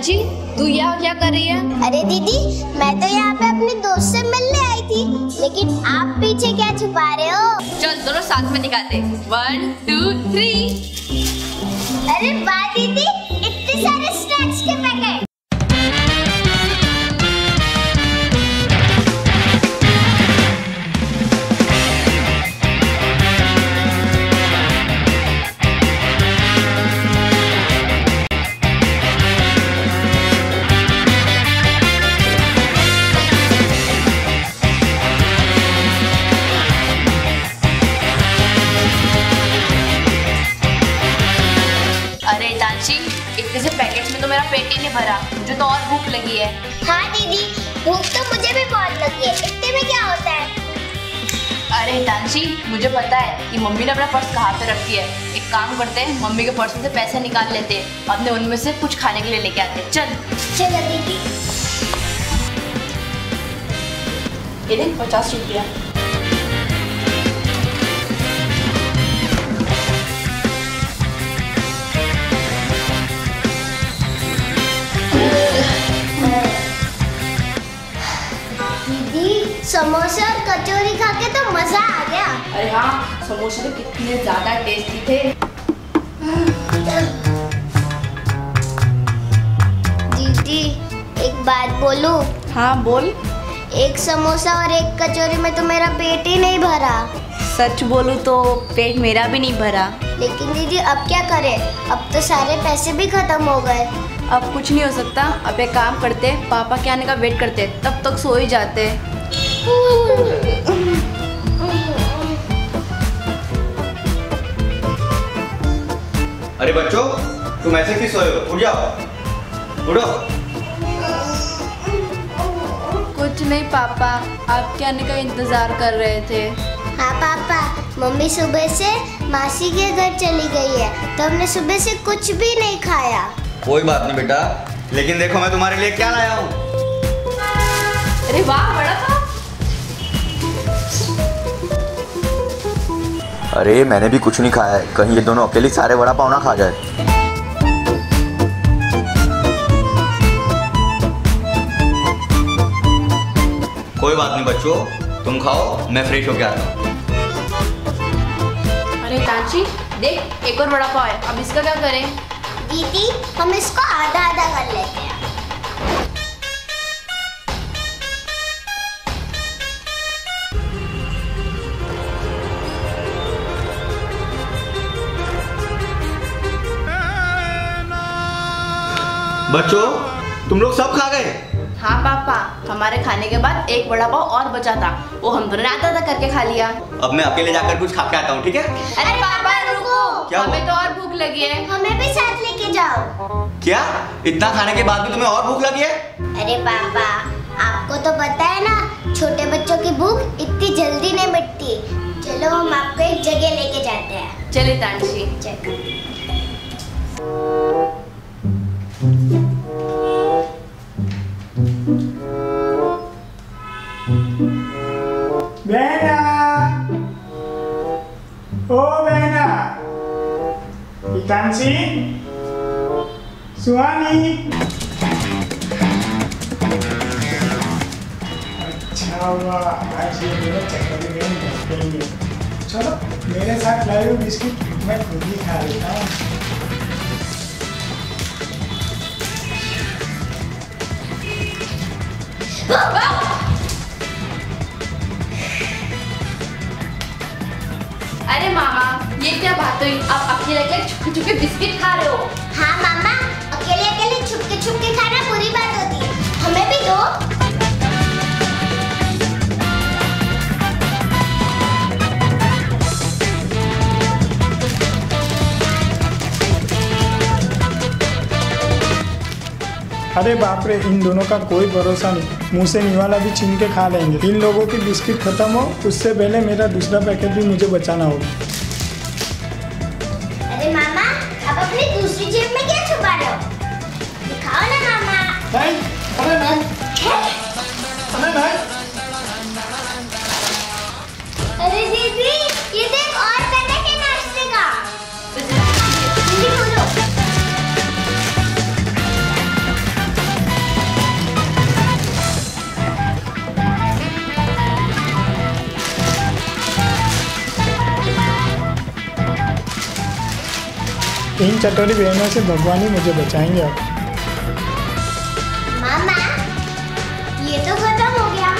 प्राची, तू यहाँ क्या कर रही है? अरे दीदी, मैं तो यहाँ पे अपने दोस्त से मिलने आई थी, लेकिन आप पीछे क्या छुपा रहे हो? चल दोनों साथ में दिखाते, 1 2 3। अरे वाह दीदी, इतने सारे स्नैक्स के पैकेट। इतने से पैकेट्स में तो मेरा पेट ही नहीं भरा, मुझे तो और भूख लगी है। हाँ दीदी, भूख तो मुझे भी बहुत लगी है, इतने में क्या होता है? अरे हितांशी, मुझे पता है कि मम्मी ने अपना पर्स कहाँ पे रखी है। एक काम करते हैं, मम्मी के पर्स में से पैसे निकाल लेते हैं, अपने उनमें से कुछ खाने के लिए लेके आते हैं। चलो दीदी। ये देख 50 रुपया। समोसा और कचौरी खा के तो मजा आ गया। अरे हाँ, समोसे तो कितने ज्यादा टेस्टी थे। दीदी एक बात बोलूं? हाँ बोल। एक समोसा और एक कचौरी में तो मेरा पेट ही नहीं भरा। सच बोलूं तो पेट मेरा भी नहीं भरा। लेकिन दीदी अब क्या करें, अब तो सारे पैसे भी खत्म हो गए। अब कुछ नहीं हो सकता, अब एक काम करते, पापा के आने का वेट करते, तब तक सो ही जाते। अरे बच्चों, तुम ऐसे क्यों सोए हो? उठ जाओ, उठो। कुछ नहीं पापा, आपके आने का इंतजार कर रहे थे। हाँ पापा, मम्मी सुबह से मासी के घर चली गई है, तो हमने सुबह से कुछ भी नहीं खाया। कोई बात नहीं बेटा, लेकिन देखो मैं तुम्हारे लिए क्या लाया हूँ। अरे वाह, बड़ा था। अरे मैंने भी कुछ नहीं खाया है, कहीं ये दोनों अकेले सारे वड़ा पाव ना खा जाए। कोई बात नहीं बच्चों, तुम खाओ, मैं फ्रेश होके आता हूँ। अरे तांची, देख एक और वड़ा पाव है, अब इसका क्या करें? दीदी हम इसको आधा आधा कर लेते हैं। बच्चों तुम लोग सब खा गए? हाँ पापा, हमारे खाने के बाद एक बड़ा पाव और बचा था, वो हम दोनों आधा आधा करके खा लिया। अब मैं अकेले जाकर कुछ खा के आता हूँ, ठीक है? अरे पापा रुको, क्या हमें तो और भूख लगी है, हमें भी साथ लेके जाओ। क्या, इतना खाने के बाद भी तुम्हें और भूख लगी है? अरे पापा, आपको तो पता है ना, छोटे बच्चों की भूख इतनी जल्दी नहीं मिटती। चलो हम आपको एक जगह लेके जाते हैं। चले तांशी, चल। तांसी, सुहानी। अच्छा वाह, आज ये मेरे चक्कर में निकलेंगे। चलो मेरे साथ लाइव बिस्किट मैं खुद ही खा लेता हूँ। अरे मामा, ये क्या बात हुई, आप अकेले अकेले छुपके छुपके बिस्किट खा रहे हो? हाँ मामा, अकेले अकेले छुपके छुपके खाना बुरी बात होती है, हमें भी दो। अरे बाप रे, इन दोनों का कोई भरोसा नहीं, मुँह से निवाला भी छीन के खा लेंगे। इन लोगों की बिस्किट खत्म हो उससे पहले मेरा दूसरा पैकेट भी मुझे बचाना होगा। अरे मामा, अब अपनी दूसरी जेब में क्या छुपा रहे हो? दिखाओ ना मामा। नहीं, अरे नहीं, अरे नहीं। अरे दीदी, ये देख और पैकेट है नाश्ते का। जल्दी खोलो। इन चटोरी बहनों से भगवान ही मुझे बचाएंगे। अब मामा ये तो खत्म हो गया,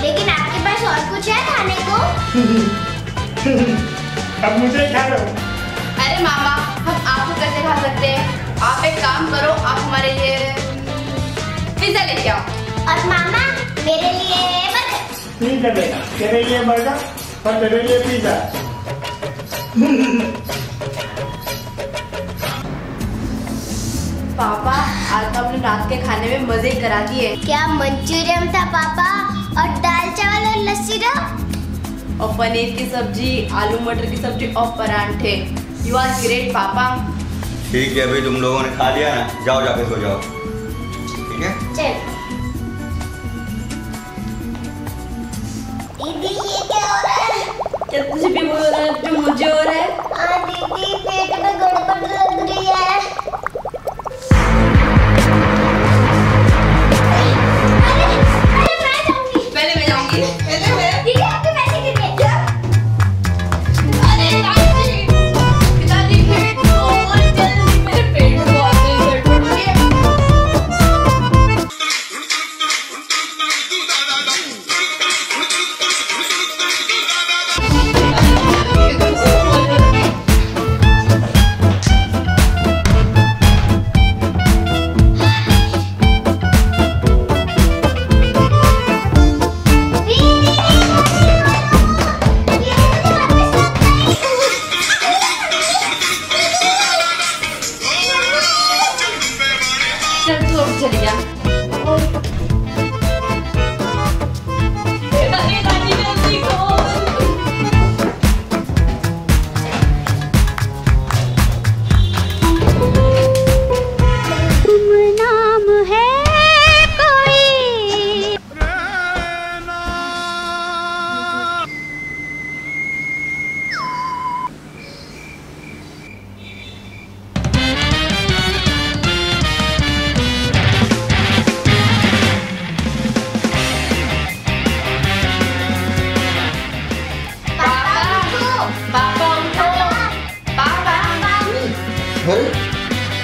लेकिन आपके पास और कुछ है खाने को? अब मुझे खा लो। अरे मामा हम आपको कैसे खा सकते हैं, आप एक काम करो, आप हमारे लिए पिज्जा लेके आओ। और मामा मेरे लिए बर्गर। ठीक है बेटा, तेरे लिए बर्गर और तेरे लिए पिज्जा। पापा आज तो आपने रात के खाने में मजे करा दिए। क्या मंचूरियन था पापा, और दाल चावल और लस्सी रो, और पनीर की सब्जी, आलू मटर की सब्जी और परांठे। यू आर ग्रेट पापा। ठीक है अभी तुम लोगों ने खा लिया ना, जाओ जाके सो जाओ। ठीक है चल। दीदी ये क्या हो रहा है? क्या तुझे भी हो रहा है जो मुझे हो रहा है? हाँ दीदी पेट में गड़बड़ लग रही है।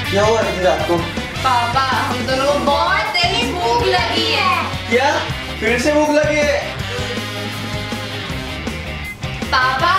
क्या हुआ आपको? पापा हम दोनों को बहुत तेज भूख लगी है। क्या फिर से भूख लगी है? पापा